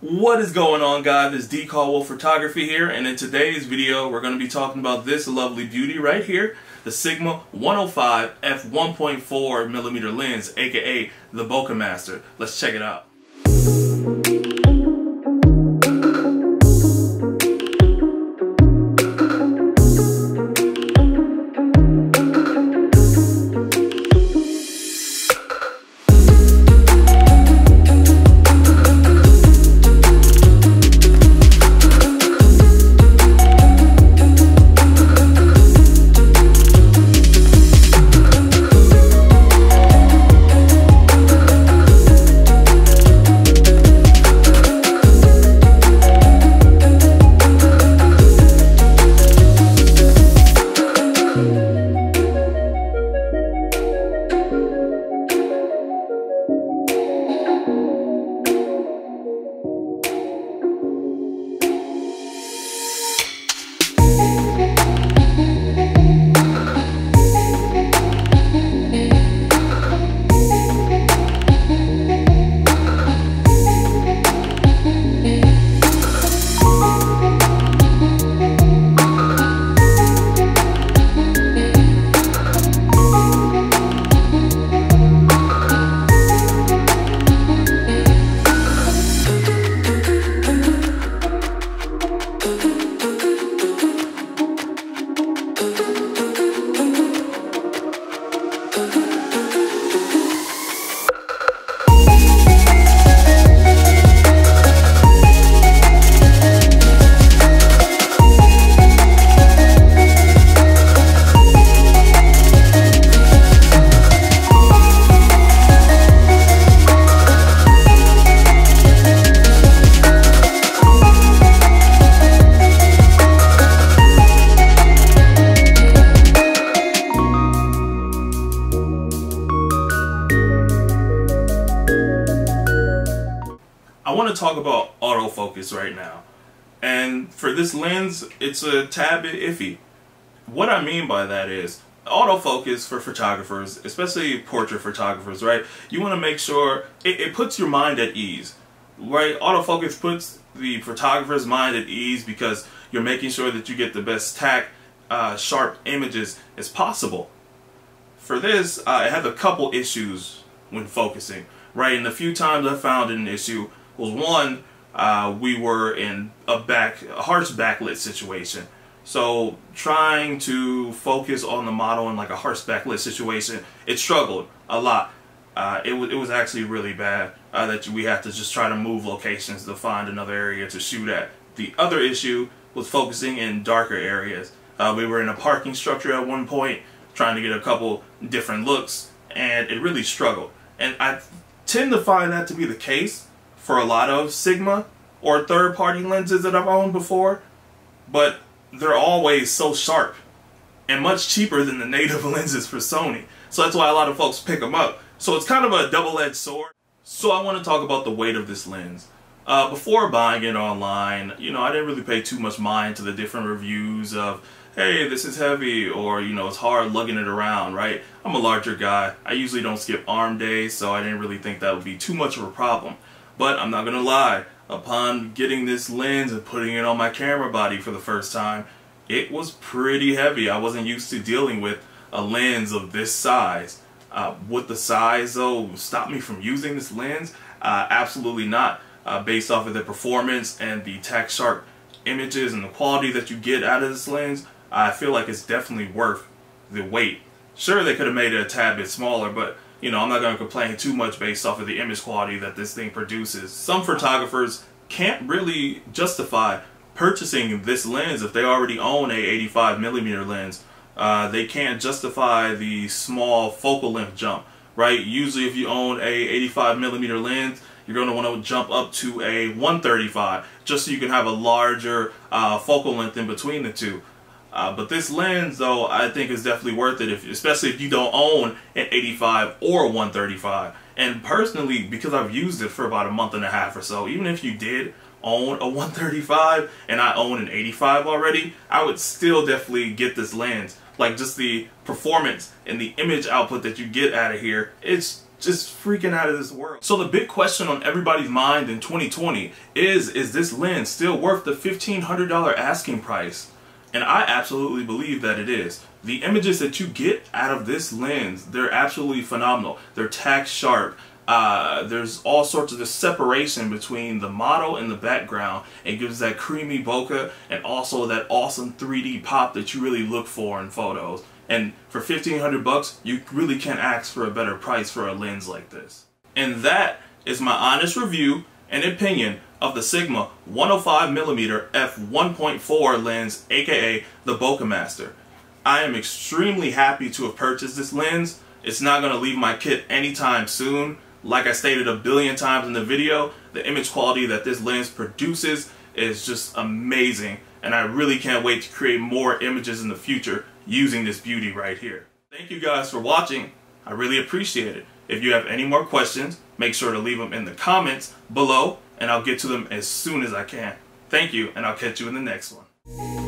What is going on, guys? It's D. Caldwell Photography here, and in today's video we're going to be talking about this lovely beauty right here, the Sigma 105 f1.4mm lens, aka the Bokeh Master. Let's check it out. I want to talk about autofocus right now, and for this lens it's a tad bit iffy. What I mean by that is, autofocus for photographers, especially portrait photographers, right, you want to make sure it puts your mind at ease, right? Autofocus puts the photographer's mind at ease because you're making sure that you get the best tack, sharp images as possible. For this, I had a couple issues when focusing, right, and the few times I found an issue was, one, we were in a harsh backlit situation. So trying to focus on the model in like a harsh backlit situation, it struggled a lot. It was actually really bad that we had to just try to move locations to find another area to shoot at. The other issue was focusing in darker areas. We were in a parking structure at one point, trying to get a couple different looks, and it really struggled. And I tend to find that to be the case for a lot of Sigma or third-party lenses that I've owned before, but they're always so sharp and much cheaper than the native lenses for Sony. So that's why a lot of folks pick them up. So it's kind of a double-edged sword. So I want to talk about the weight of this lens. Before buying it online, you know, I didn't really pay too much mind to the different reviews of, hey, this is heavy, or, you know, it's hard lugging it around, right? I'm a larger guy. I usually don't skip arm days, so I didn't really think that would be too much of a problem. But I'm not gonna lie, upon getting this lens and putting it on my camera body for the first time, it was pretty heavy. I wasn't used to dealing with a lens of this size. Would the size, though, stop me from using this lens? Absolutely not. Based off of the performance and the tack sharp images and the quality that you get out of this lens, I feel like it's definitely worth the weight. Sure, they could have made it a tad bit smaller, but you know, I'm not going to complain too much based off of the image quality that this thing produces. Some photographers can't really justify purchasing this lens if they already own a 85mm lens. They can't justify the small focal length jump, right? Usually if you own a 85mm lens, you're going to want to jump up to a 135 just so you can have a larger focal length in between the two. But this lens, though, I think is definitely worth it, especially if you don't own an 85 or 135. And personally, because I've used it for about a month and a half or so, even if you did own a 135 and I own an 85 already, I would still definitely get this lens. Like, just the performance and the image output that you get out of here, it's just freaking out of this world. So the big question on everybody's mind in 2020 is this lens still worth the $1,500 asking price? And I absolutely believe that it is. The images that you get out of this lens, they're absolutely phenomenal. They're tack sharp. There's all sorts of the separation between the model and the background. It gives that creamy bokeh and also that awesome 3D pop that you really look for in photos. And for $1,500, you really can't ask for a better price for a lens like this. And that is my honest review and opinion of the Sigma 105mm f1.4 lens, aka the Bokeh Master. I am extremely happy to have purchased this lens. It's not going to leave my kit anytime soon. Like I stated a billion times in the video, the image quality that this lens produces is just amazing. And I really can't wait to create more images in the future using this beauty right here. Thank you guys for watching. I really appreciate it. If you have any more questions, make sure to leave them in the comments below, and I'll get to them as soon as I can. Thank you, and I'll catch you in the next one.